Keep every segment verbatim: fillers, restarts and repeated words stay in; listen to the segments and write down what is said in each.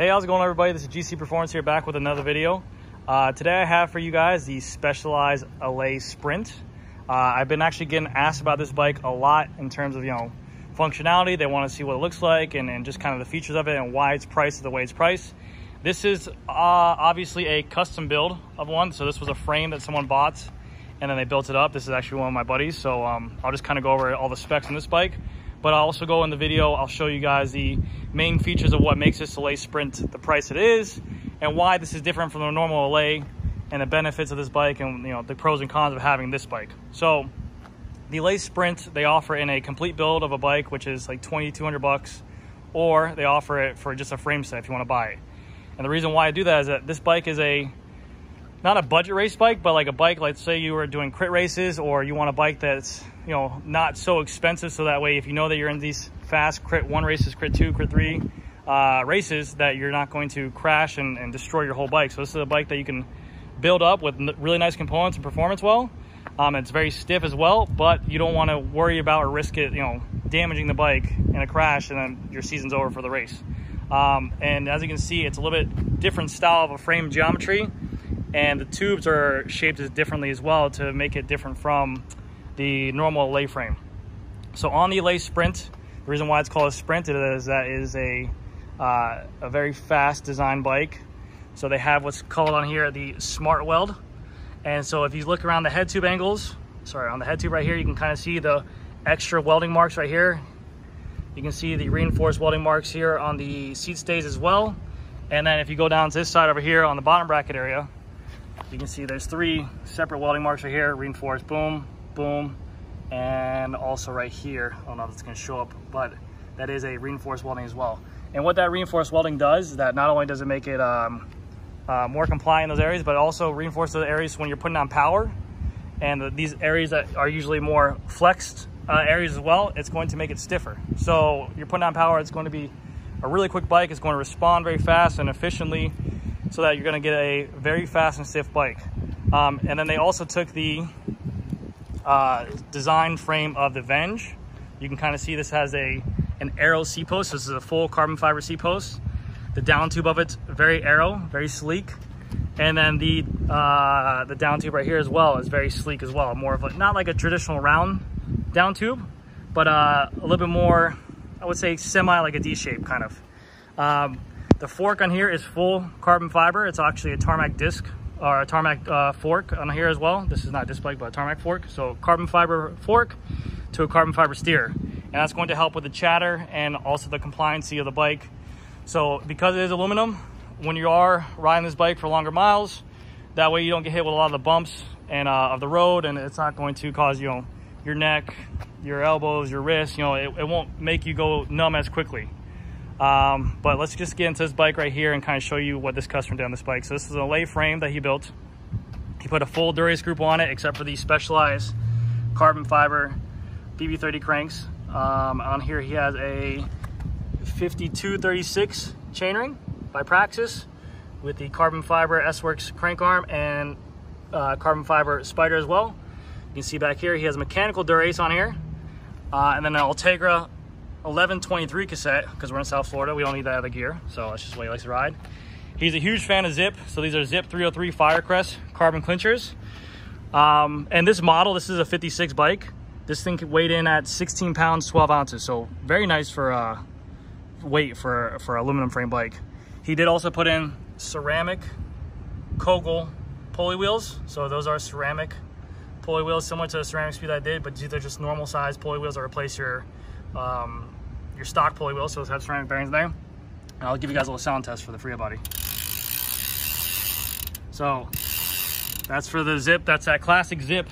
Hey, how's it going, everybody? This is G C Performance here, back with another video. Uh, today I have for you guys the Specialized Allez Sprint. Uh, I've been actually getting asked about this bike a lot in terms of, you know, functionality. They want to see what it looks like and, and just kind of the features of it and why it's priced the way it's priced. This is uh, obviously a custom build of one. So this was a frame that someone bought and then they built it up. This is actually one of my buddies. So um, I'll just kind of go over all the specs on this bike. But I'll also go in the video, I'll show you guys the main features of what makes this Allez Sprint the price it is and why this is different from the normal Allez and the benefits of this bike and, you know, the pros and cons of having this bike. So the Allez Sprint, they offer in a complete build of a bike, which is like twenty-two hundred bucks, or they offer it for just a frame set if you want to buy it. And the reason why I do that is that this bike is a, not a budget race bike, but like a bike, let's say you were doing crit races or you want a bike that's, you know, not so expensive. So that way, if you know that you're in these fast crit one races, crit two, crit three uh, races, that you're not going to crash and, and destroy your whole bike. So this is a bike that you can build up with really nice components and performance well. Um, it's very stiff as well, but you don't want to worry about or risk it, you know, damaging the bike in a crash and then your season's over for the race. Um, and as you can see, it's a little bit different style of a frame geometry. And the tubes are shaped as differently as well to make it different from the normal Allez frame. So on the Allez Sprint, the reason why it's called a Sprint is that it is a, uh, a very fast design bike. So they have what's called on here the Smart Weld. And so if you look around the head tube angles, sorry, on the head tube right here, you can kind of see the extra welding marks right here. You can see the reinforced welding marks here on the seat stays as well. And then if you go down to this side over here on the bottom bracket area, you can see there's three separate welding marks right here, reinforced, boom, boom, and also right here. I don't know if it's gonna show up, but that is a reinforced welding as well. And what that reinforced welding does is that not only does it make it um, uh, more compliant in those areas, but it also reinforces the areas when you're putting on power. And the, these areas that are usually more flexed uh, areas as well, it's going to make it stiffer. So you're putting on power, it's going to be a really quick bike. It's going to respond very fast and efficiently, so that you're gonna get a very fast and stiff bike. Um, and then they also took the uh, design frame of the Venge. You can kind of see this has a an aero C-post. This is a full carbon fiber C-post. The down tube of it's very aero, very sleek. And then the uh, the down tube right here as well is very sleek as well. More of a, not like a traditional round down tube, but uh, a little bit more, I would say semi like a D-shape kind of. Um, The fork on here is full carbon fiber. It's actually a Tarmac disc or a Tarmac uh, fork on here as well. This is not disc brake, but a Tarmac fork. So carbon fiber fork to a carbon fiber steer. And that's going to help with the chatter and also the compliancy of the bike. So because it is aluminum, when you are riding this bike for longer miles, that way you don't get hit with a lot of the bumps and uh, of the road, and it's not going to cause, you know, your neck, your elbows, your wrists, you know, it, it won't make you go numb as quickly. Um, but let's just get into this bike right here and kind of show you what this customer did on this bike. So this is an Allez frame that he built. He put a full Dura-Ace group on it, except for the Specialized carbon fiber B B thirty cranks. Um, on here he has a fifty-two thirty-six chainring by Praxis with the carbon fiber S-Works crank arm and uh, carbon fiber spider as well. You can see back here he has a mechanical Dura-Ace on here, uh, and then an Ultegra eleven twenty-three cassette, because we're in South Florida, we don't need that other gear, so that's just the way he likes to ride. He's a huge fan of Zipp, so these are Zipp three oh three Firecrest carbon clinchers. Um, and this model, this is a fifty-six bike. This thing weighed in at sixteen pounds, twelve ounces, so very nice for uh, weight for, for an aluminum frame bike. He did also put in ceramic Kogel pulley wheels, so those are ceramic pulley wheels, similar to the Ceramic Speed I did, but these are just normal size pulley wheels that replace your um your stock pulley wheel, so it has ceramic bearings there. And I'll give you guys a little sound test for the Frio body. So that's for the Zipp. That's that classic Zipp,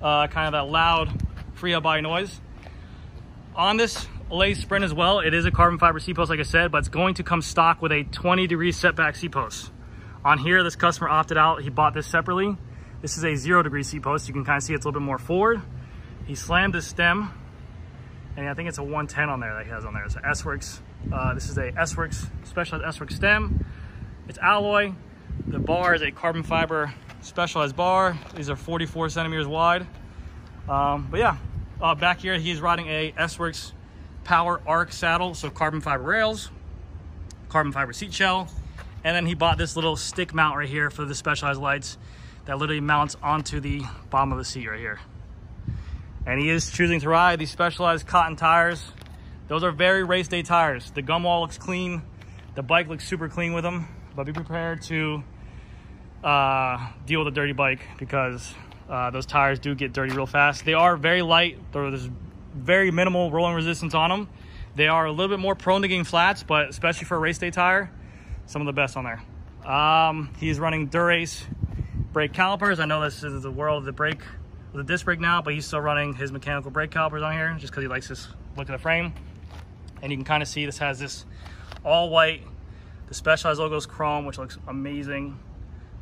uh kind of that loud Frio body noise. On this Allez Sprint as well, it is a carbon fiber C-post, like I said, but it's going to come stock with a twenty degree setback C-post. On here, this customer opted out. He bought this separately. This is a zero degree C-post. You can kind of see it's a little bit more forward. He slammed his stem, and I think it's a one ten on there that he has on there. It's an S-Works. Uh, this is a S-Works, Specialized S-Works stem. It's alloy. The bar is a carbon fiber Specialized bar. These are forty-four centimeters wide. Um, but yeah, uh, back here he's riding a S-Works Power Arc saddle, so carbon fiber rails. carbon fiber seat shell. And then he bought this little stick mount right here for the Specialized lights that literally mounts onto the bottom of the seat right here. And he is choosing to ride these Specialized cotton tires. Those are very race day tires. The gum wall looks clean. The bike looks super clean with them, but be prepared to uh, deal with a dirty bike because uh, those tires do get dirty real fast. They are very light. There's very minimal rolling resistance on them. They are a little bit more prone to getting flats, but especially for a race day tire, some of the best on there. Um, he's running Dura-Ace brake calipers. I know this is the world of the brake, the disc brake now, but he's still running his mechanical brake calipers on here just because he likes this look at the frame. And you can kind of see this has this all white. The Specialized logo is chrome, which looks amazing.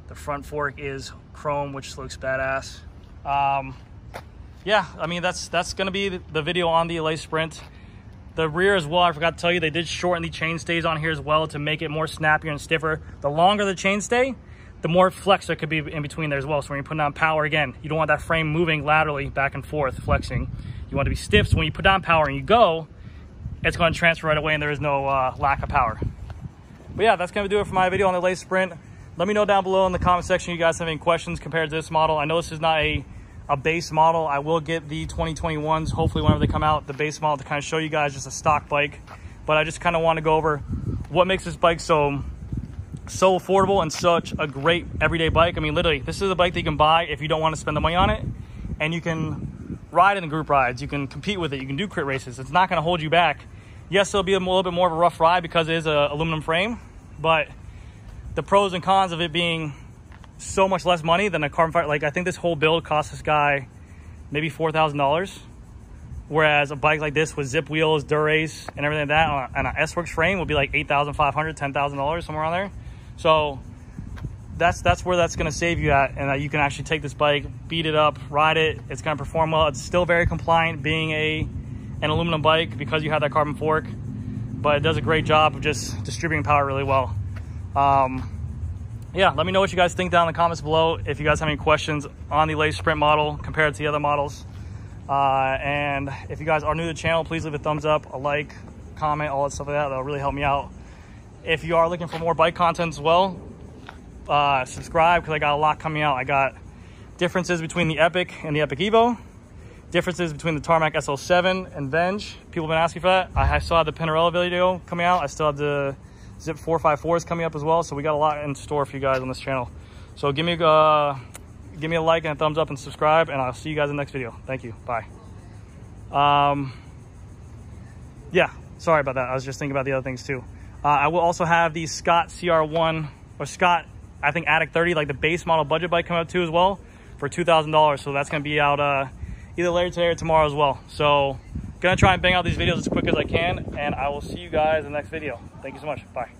The front fork is chrome, which looks badass. Um, yeah, I mean, that's that's going to be the video on the Allez Sprint. The rear as well, I forgot to tell you, they did shorten the chainstays on here as well to make it more snappier and stiffer. The longer the chainstay, the more flex there could be in between there as well. So when you're putting down power, again, you don't want that frame moving laterally back and forth, flexing. You want it to be stiff, so when you put down power and you go, it's going to transfer right away and there is no uh, lack of power. But yeah, that's going to do it for my video on the Allez Sprint. Let me know down below in the comment section if you guys have any questions compared to this model. I know this is not a, a base model. I will get the twenty twenty-ones, hopefully whenever they come out, the base model to kind of show you guys just a stock bike. But I just kind of want to go over what makes this bike so, so affordable and such a great everyday bike. I mean, literally, this is a bike that you can buy if you don't want to spend the money on it. And you can ride in the group rides. You can compete with it. You can do crit races. It's not going to hold you back. Yes, it'll be a little bit more of a rough ride because it is an aluminum frame, but the pros and cons of it being so much less money than a carbon fiber, like I think this whole build cost this guy maybe four thousand dollars, whereas a bike like this with Zipp wheels, Dura-Ace, and everything like that on a, on a S-Works frame would be like eight thousand five hundred dollars, ten thousand dollars, somewhere on there. So that's that's where that's going to save you at, and that you can actually take this bike, beat it up, ride it. It's going to perform well. It's still very compliant being a an aluminum bike because you have that carbon fork, but it does a great job of just distributing power really well. Um, yeah, let me know what you guys think down in the comments below if you guys have any questions on the Allez Sprint model compared to the other models. Uh, and if you guys are new to the channel, please leave a thumbs up, a like, comment, all that stuff like that. That'll really help me out. If you are looking for more bike content as well, uh, subscribe because I got a lot coming out. I got differences between the Epic and the Epic Evo. Differences between the Tarmac S L seven and Venge. People have been asking for that. I still have the Pinarello video coming out. I still have the Zipp four fifty-fours coming up as well. So we got a lot in store for you guys on this channel. So give me, uh, give me a like and a thumbs up and subscribe, and I'll see you guys in the next video. Thank you. Bye. Um, yeah, sorry about that. I was just thinking about the other things too. Uh, I will also have the Scott C R one or Scott, I think Addict thirty, like the base model budget bike coming up too as well for two thousand dollars. So that's going to be out, uh, either later today or tomorrow as well. So gonna try and bang out these videos as quick as I can, and I will see you guys in the next video. Thank you so much. Bye.